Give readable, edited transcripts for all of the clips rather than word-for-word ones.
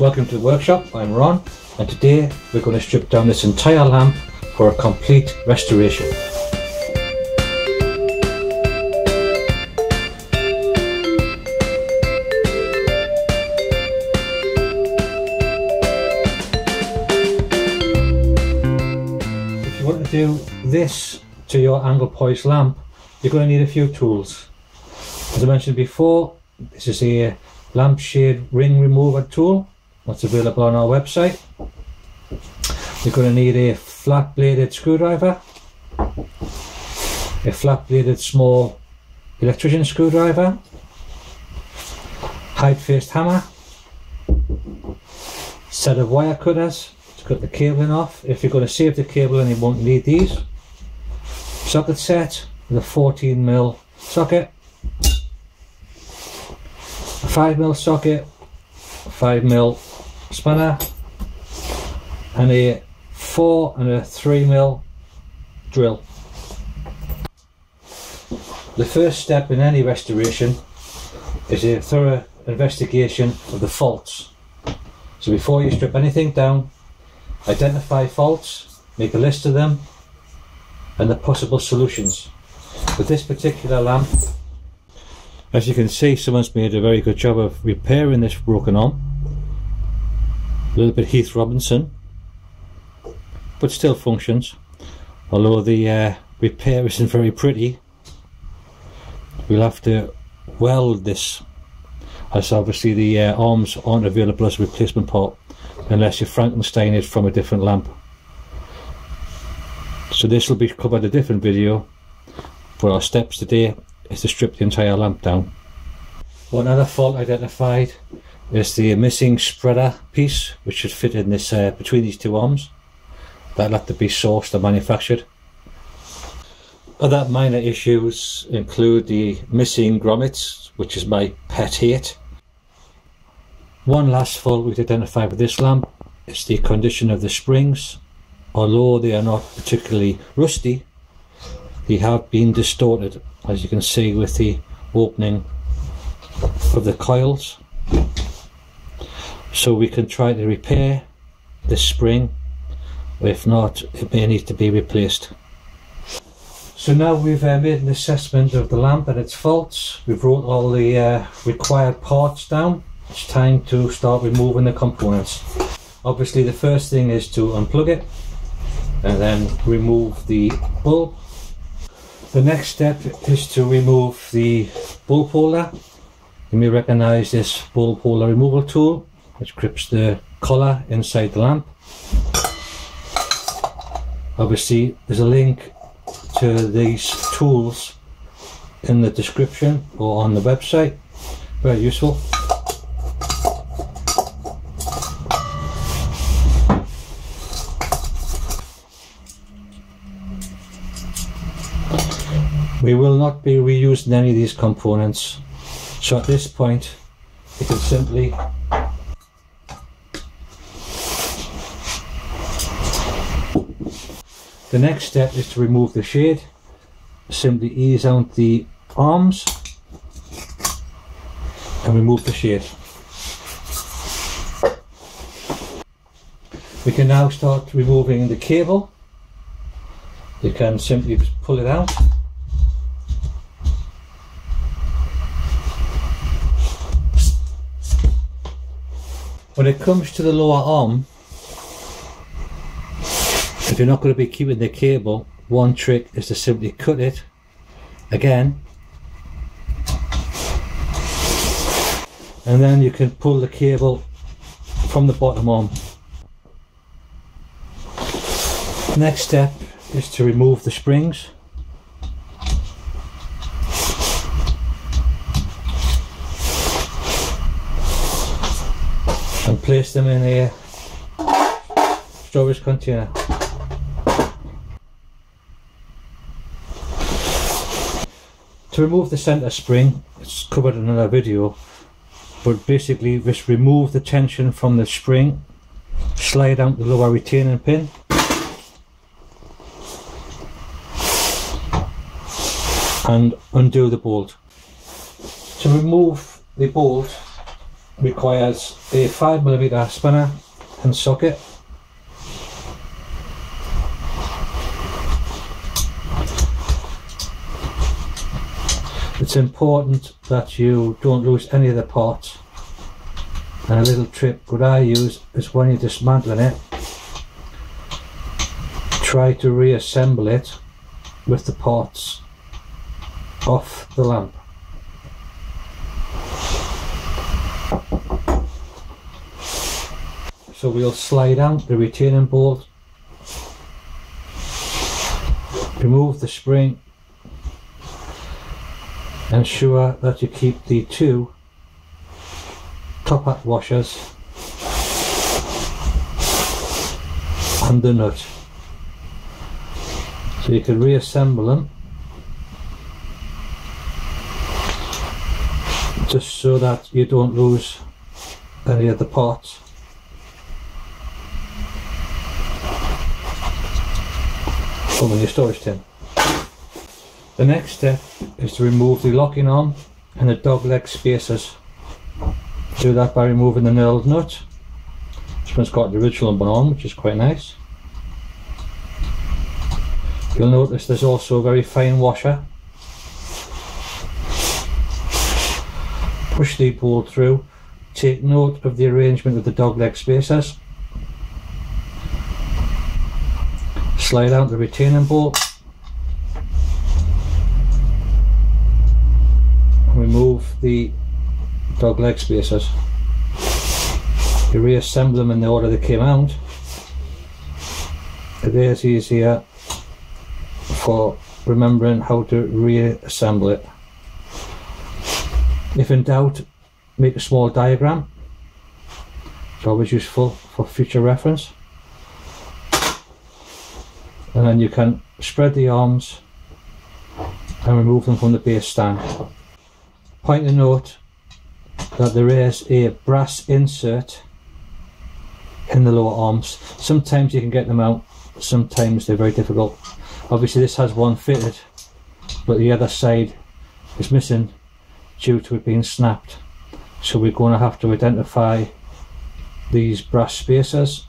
Welcome to the workshop, I'm Ron, and today we're going to strip down this entire lamp for a complete restoration. If you want to do this to your Anglepoise lamp, you're going to need a few tools. As I mentioned before, this is a lampshade ring remover tool that's available on our website. You're going to need a flat bladed screwdriver, a flat bladed small electrician screwdriver, height faced hammer, set of wire cutters to cut the cabling off. If you're going to save the cable, and you won't need these, socket set with a 14mm socket, a 5mm socket, a 5mm spanner, and a 4 and a 3mm drill. The first step in any restoration is a thorough investigation of the faults. So before you strip anything down, identify faults, make a list of them and the possible solutions. With this particular lamp, as you can see, someone's made a very good job of repairing this broken arm. A little bit Heath Robinson, but still functions, although the repair isn't very pretty. We'll have to weld this, as obviously the arms aren't available as a replacement part unless your Frankenstein is from a different lamp. So this will be covered in a different video, but our steps today is to strip the entire lamp down. One other fault identified is the missing spreader piece, which should fit in this between these two arms. That'll have to be sourced and manufactured. Other minor issues include the missing grommets, which is my pet hate. One last fault we've identified with this lamp is the condition of the springs. Although they are not particularly rusty, they have been distorted, as you can see with the opening of the coils. So we can try to repair this spring. If not, it may need to be replaced. So now we've made an assessment of the lamp and its faults. We've wrote all the required parts down. It's time to start removing the components. Obviously the first thing is to unplug it and then remove the bulb. The next step is to remove the bulb holder. You may recognise this bulb holder removal tool, which grips the collar inside the lamp. Obviously there's a link to these tools in the description or on the website. Very useful. We will not be reusing any of these components, so at this point you can simply . The next step is to remove the shade. Simply ease out the arms and remove the shade. We can now start removing the cable. You can simply pull it out. When it comes to the lower arm, if you're not going to be keeping the cable, one trick is to simply cut it again, and then you can pull the cable from the bottom arm. Next step is to remove the springs. And place them in a storage container. To remove the centre spring, it's covered in another video, but basically just remove the tension from the spring, slide out the lower retaining pin, and undo the bolt. To remove the bolt, requires a 5mm spinner and socket. It's important that you don't lose any of the parts, and a little trick that I use is when you're dismantling it, try to reassemble it with the parts off the lamp. So we'll slide out the retaining bolt, remove the spring, ensure that you keep the two top hat washers and the nut. So you can reassemble them just so that you don't lose any of the parts. From your storage tin. The next step is to remove the locking arm and the dog leg spacers. Do that by removing the knurled nut. This one's got the original one on, which is quite nice. You'll notice there's also a very fine washer. Push the bolt through. Take note of the arrangement of the dog leg spacers. Slide out the retaining bolt, remove the dog leg spacers. You reassemble them in the order they came out. It is easier for remembering how to reassemble it. If in doubt, make a small diagram. It's always useful for future reference. And then you can spread the arms and remove them from the base stand. Point to note that there is a brass insert in the lower arms. Sometimes you can get them out, sometimes they're very difficult. Obviously this has one fitted, but the other side is missing due to it being snapped. So we're going to have to identify these brass spacers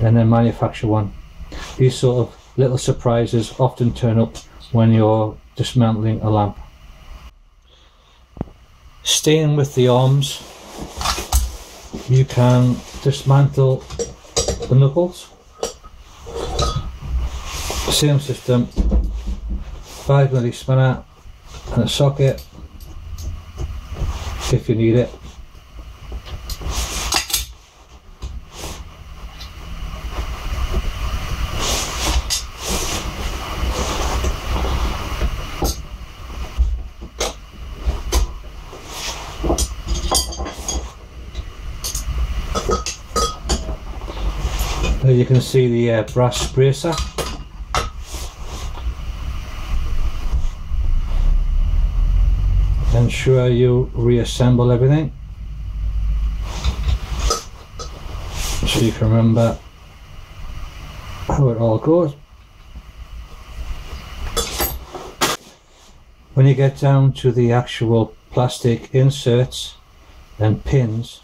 and then manufacture one. These sort of little surprises often turn up when you're dismantling a lamp. Staying with the arms, you can dismantle the knuckles. Same system, 5mm spinner and a socket if you need it. You can see the brass bracer. Ensure you reassemble everything so you can remember how it all goes. When you get down to the actual plastic inserts and pins,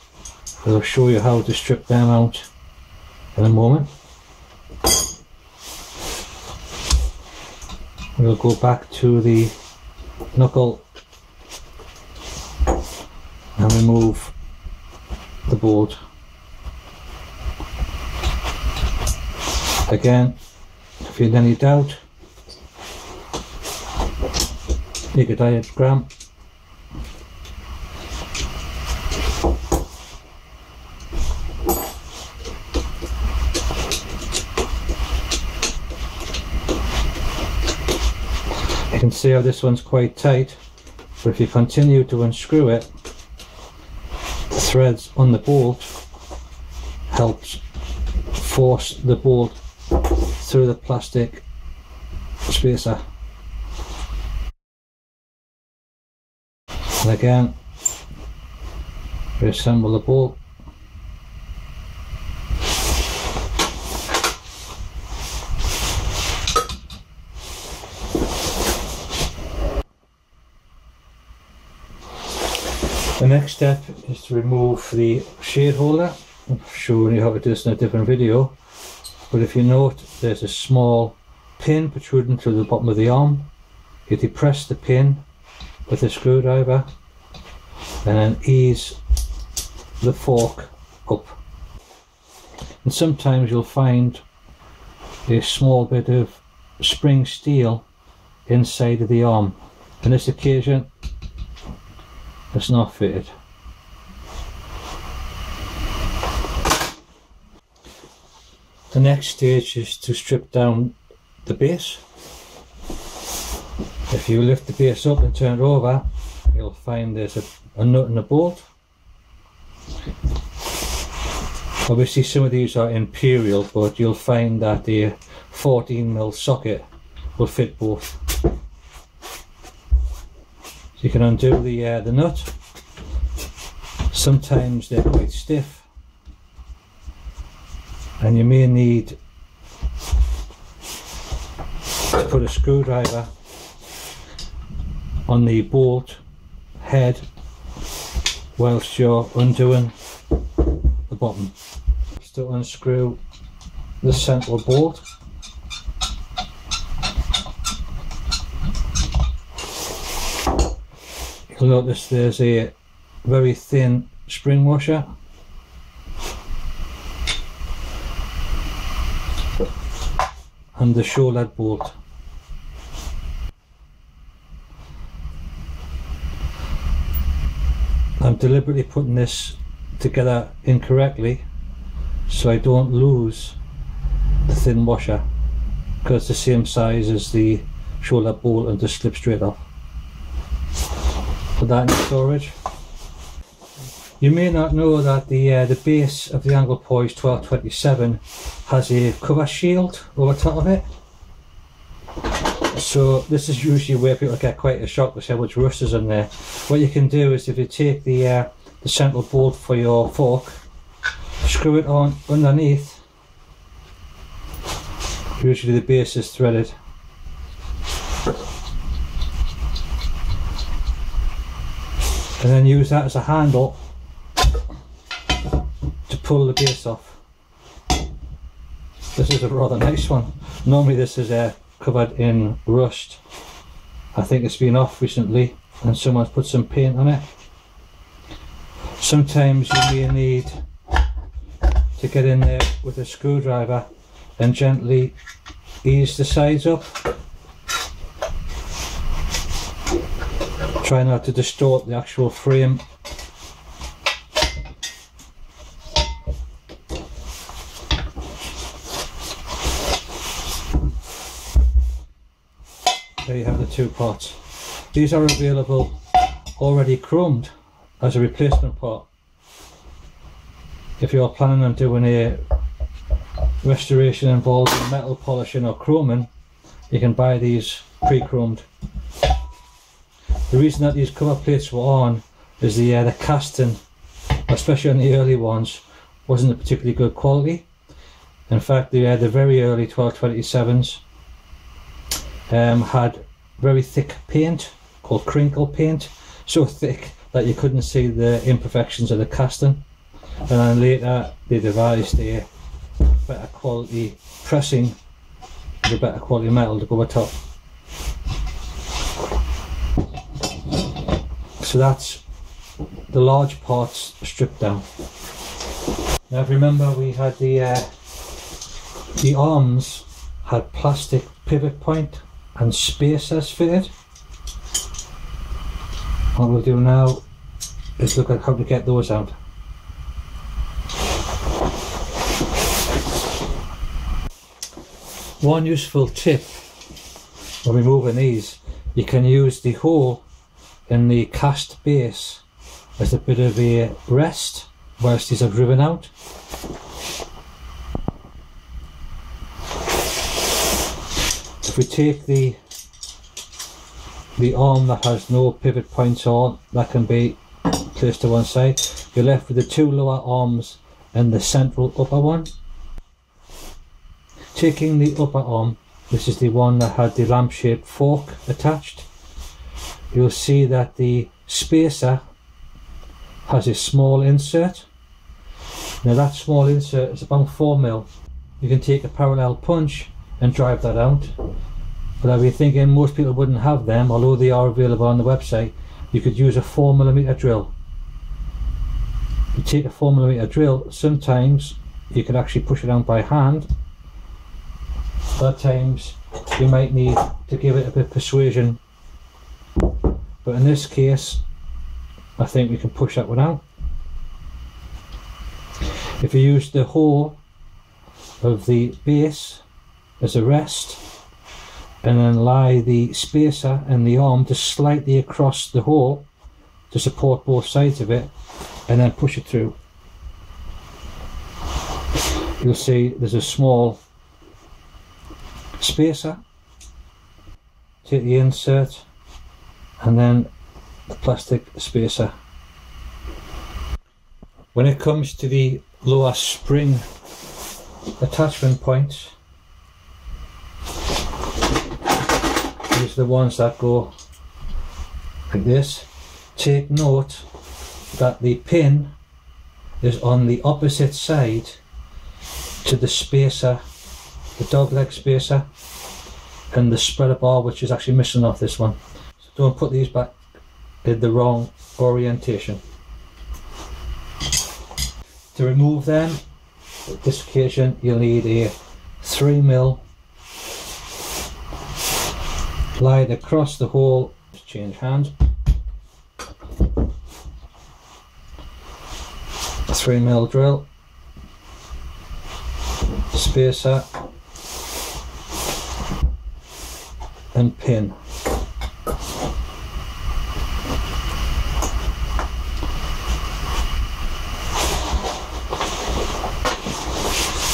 I'll show you how to strip them out in a moment. We'll go back to the knuckle and remove the board. Again, if you're in any doubt, make a diagram. You can see how this one's quite tight, but if you continue to unscrew it, the threads on the bolt helps force the bolt through the plastic spacer. And again, reassemble the bolt. The next step is to remove the shade holder. I'm showing you how to do this in a different video, but if you note, there's a small pin protruding through the bottom of the arm. You depress the pin with a screwdriver and then ease the fork up. And sometimes you'll find a small bit of spring steel inside of the arm. On this occasion, it's not fitted. The next stage is to strip down the base. If you lift the base up and turn it over, you'll find there's a nut and a bolt. Obviously some of these are imperial, but you'll find that the 14mm socket will fit both. So you can undo the nut. Sometimes they're quite stiff and you may need to put a screwdriver on the bolt head whilst you're undoing the bottom. Just to unscrew the central bolt. You'll notice there's a very thin spring washer. And the shoulder bolt. I'm deliberately putting this together incorrectly so I don't lose the thin washer, because it's the same size as the shoulder bolt and just slips straight off. Put that in storage. You may not know that the base of the Anglepoise 1227 has a cover shield over top of it. So this is usually where people get quite a shock to see how much rust is in there. What you can do is, if you take the central bolt for your fork, screw it on underneath. Usually the base is threaded. And then use that as a handle to pull the base off. This is a rather nice one. Normally this is covered in rust. I think it's been off recently and someone's put some paint on it. Sometimes you may need to get in there with a screwdriver and gently ease the sides up. Try not to distort the actual frame. There you have the two parts. These are available already chromed as a replacement part. If you're planning on doing a restoration involving metal polishing or chroming, you can buy these pre-chromed. The reason that these cover plates were on is the casting, especially on the early ones, wasn't a particularly good quality. In fact, the very early 1227s had very thick paint called crinkle paint, so thick that you couldn't see the imperfections of the casting. And then later they devised a better quality pressing with a better quality metal to go atop. So that's the large parts stripped down. Now, if you remember, we had the arms had plastic pivot point and spacers fitted. What we'll do now is look at how to get those out. One useful tip when removing these, you can use the hole in the cast base as a bit of a rest whilst these are driven out. If we take the arm that has no pivot points on, that can be placed to one side. You're left with the two lower arms and the central upper one. Taking the upper arm, this is the one that had the lamp-shaped fork attached, you'll see that the spacer has a small insert. Now that small insert is about 4mm. You can take a parallel punch and drive that out. But I'll be thinking most people wouldn't have them, although they are available on the website. You could use a 4mm drill. You take a 4mm drill, sometimes you can actually push it down by hand. Other times you might need to give it a bit of persuasion. But in this case, I think we can push that one out. If you use the hole of the base as a rest and then lie the spacer and the arm just slightly across the hole to support both sides of it and then push it through, you'll see there's a small spacer. Take the insert and then the plastic spacer. When it comes to the lower spring attachment points, these are the ones that go like this. Take note that the pin is on the opposite side to the spacer, the dog leg spacer and the spreader bar, which is actually missing off this one. So don't put these back in the wrong orientation. To remove them, on this occasion you'll need a 3mm slide across the hole. Change hands. 3mm drill, spacer and pin.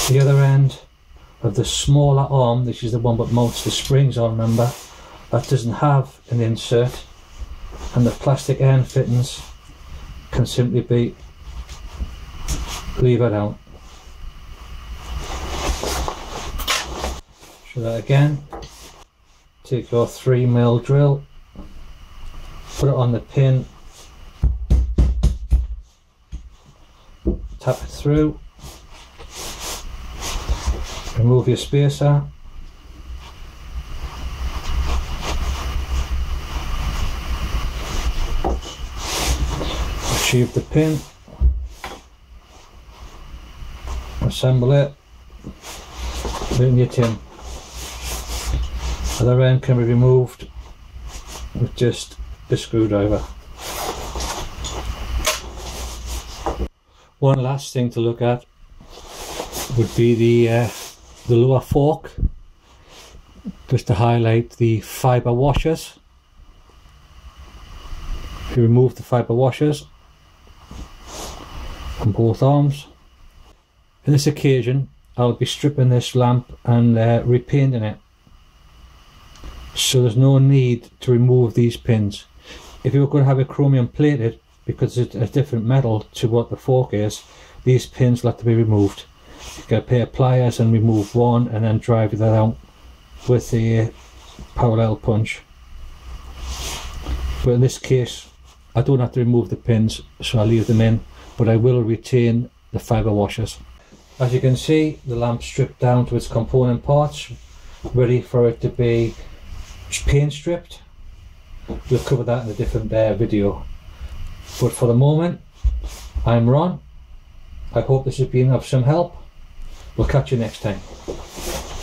The other end of the smaller arm, this is the one that mounts the springs on, remember, that doesn't have an insert, and the plastic end fittings can simply be levered out. So that again, take your 3mm drill, put it on the pin, tap it through, remove your spacer, achieve the pin, assemble it, put it in your tin. Other end can be removed with just a screwdriver. One last thing to look at would be the lower fork, just to highlight the fibre washers. If you remove the fibre washers on both arms, on this occasion I'll be stripping this lamp and repainting it, so there's no need to remove these pins. If you were going to have it chromium plated, because it's a different metal to what the fork is, these pins will have to be removed. You get a pair of pliers and remove one and then drive that out with a parallel punch. But in this case I don't have to remove the pins, so I leave them in, but I will retain the fibre washers. As you can see, the lamp stripped down to its component parts, ready for it to be paint stripped. We'll cover that in a different video, but for the moment I'm Ron. I hope this has been of some help. We'll catch you next time.